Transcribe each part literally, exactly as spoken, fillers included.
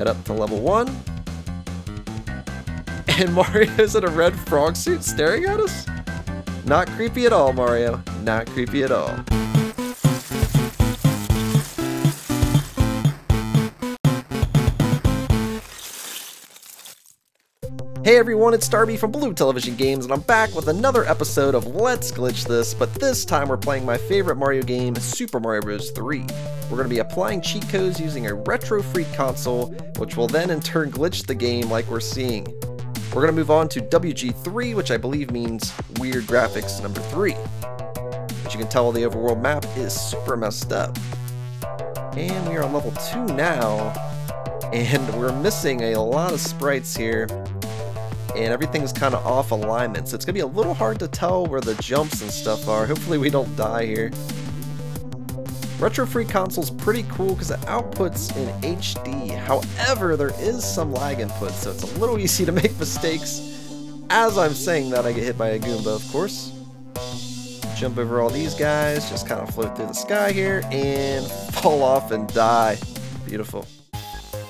Head up to level one. And Mario's in a red frog suit staring at us? Not creepy at all, Mario. Not creepy at all. Hey everyone, it's Starby from Blue Television Games, and I'm back with another episode of Let's Glitch This, but this time we're playing my favorite Mario game, Super Mario Bros. three. We're going to be applying cheat codes using a Retro Freak console, which will then in turn glitch the game like we're seeing. We're going to move on to W G three, which I believe means Weird Graphics number three. As you can tell, the overworld map is super messed up. And we are on level two now, and we're missing a lot of sprites here. And everything's kind of off alignment, so it's gonna be a little hard to tell where the jumps and stuff are. Hopefully we don't die here. Retro Freak console's pretty cool because it outputs in H D. However, there is some lag input, so it's a little easy to make mistakes. As I'm saying that, I get hit by a Goomba, of course. Jump over all these guys, just kind of float through the sky here, and fall off and die. Beautiful.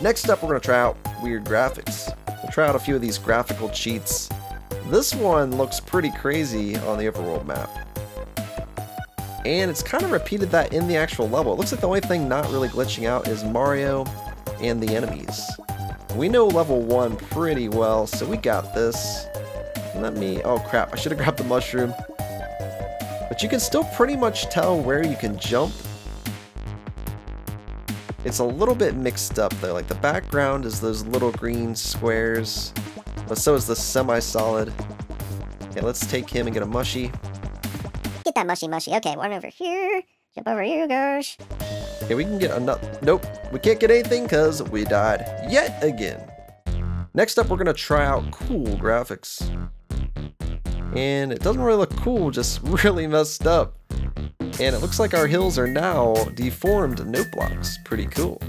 Next up, we're gonna try out Weird Graphics. We'll try out a few of these graphical cheats. This one looks pretty crazy on the overworld map. And it's kind of repeated that in the actual level. It looks like the only thing not really glitching out is Mario and the enemies. We know level one pretty well, so we got this. Let me, oh crap, I should have grabbed the mushroom. But you can still pretty much tell where you can jump. It's a little bit mixed up though, like the background is those little green squares, but so is the semi-solid. Okay, let's take him and get a mushy. Get that mushy mushy. Okay, one over here. Jump over here, gosh. Okay, we can get another. Nope, we can't get anything because we died yet again. Next up, we're going to try out cool graphics. And it doesn't really look cool, just really messed up. And it looks like our hills are now deformed note blocks. Pretty cool.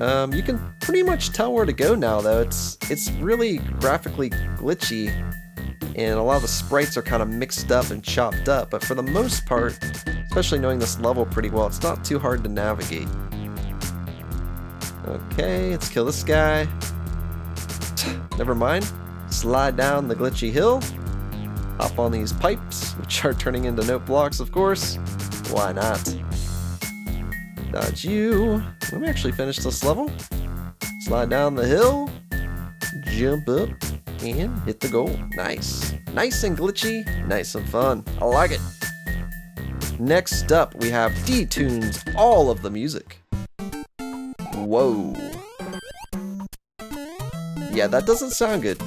Um, you can pretty much tell where to go now though. It's it's really graphically glitchy and a lot of the sprites are kind of mixed up and chopped up, but for the most part, especially knowing this level pretty well, it's not too hard to navigate. Okay, let's kill this guy. Never mind. Slide down the glitchy hill. Hop on these pipes, which are turning into note blocks, of course. Why not? Dodge you. Let me actually finish this level. Slide down the hill, jump up, and hit the goal. Nice. Nice and glitchy, nice and fun. I like it. Next up, we have detunes all of the music. Whoa. Yeah, that doesn't sound good.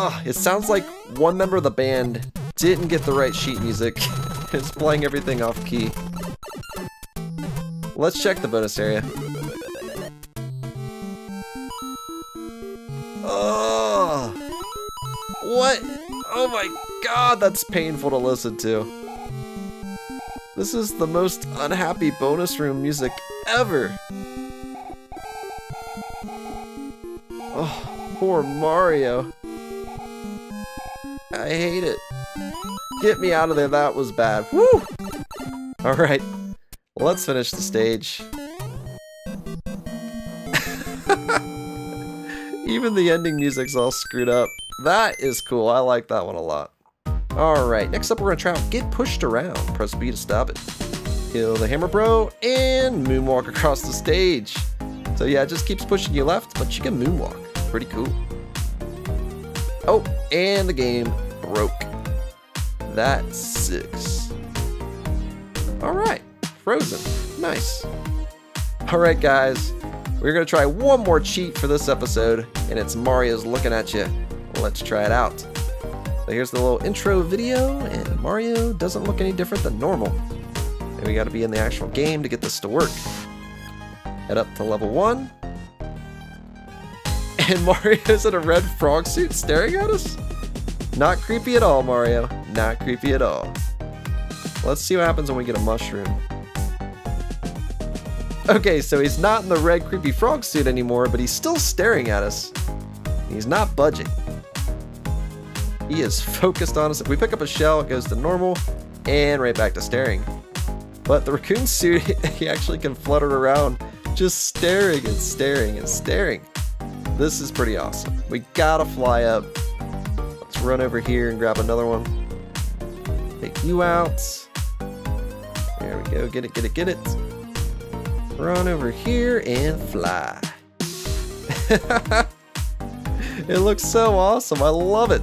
Ugh, it sounds like one member of the band didn't get the right sheet music. It's playing everything off key. Let's check the bonus area. Ugh! What? Oh my god, that's painful to listen to. This is the most unhappy bonus room music ever. Oh, poor Mario. I hate it. Get me out of there, that was bad. Woo! Alright, let's finish the stage. Even the ending music's all screwed up. That is cool, I like that one a lot. Alright, next up we're gonna try out Get Pushed Around. Press B to stop it. Kill the hammer bro, and moonwalk across the stage. So yeah, it just keeps pushing you left, but you can moonwalk. Pretty cool. Oh, and the game broke. That's six. All right, frozen, nice. All right, guys, we're gonna try one more cheat for this episode, and it's Mario's looking at you. Let's try it out. So here's the little intro video, and Mario doesn't look any different than normal. And we gotta be in the actual game to get this to work. Head up to level one. And Mario's in a red frog suit staring at us? Not creepy at all, Mario. Not creepy at all. Let's see what happens when we get a mushroom. Okay, so he's not in the red creepy frog suit anymore, but he's still staring at us. He's not budging. He is focused on us. If we pick up a shell, it goes to normal and right back to staring. But the raccoon suit, he actually can flutter around just staring and staring and staring. This is pretty awesome. We gotta fly up. Let's run over here and grab another one. Take you out. There we go. Get it, get it, get it. Run over here and fly. It looks so awesome. I love it.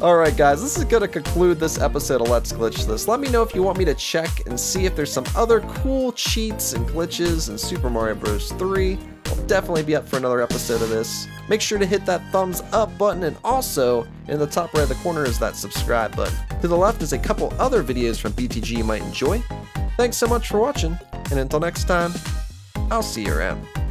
Alright guys, this is going to conclude this episode of Let's Glitch This. Let me know if you want me to check and see if there's some other cool cheats and glitches in Super Mario Bros. three. I'll definitely be up for another episode of this. Make sure to hit that thumbs up button, and also in the top right of the corner is that subscribe button. To the left is a couple other videos from B T G you might enjoy. Thanks so much for watching, and until next time, I'll see you around.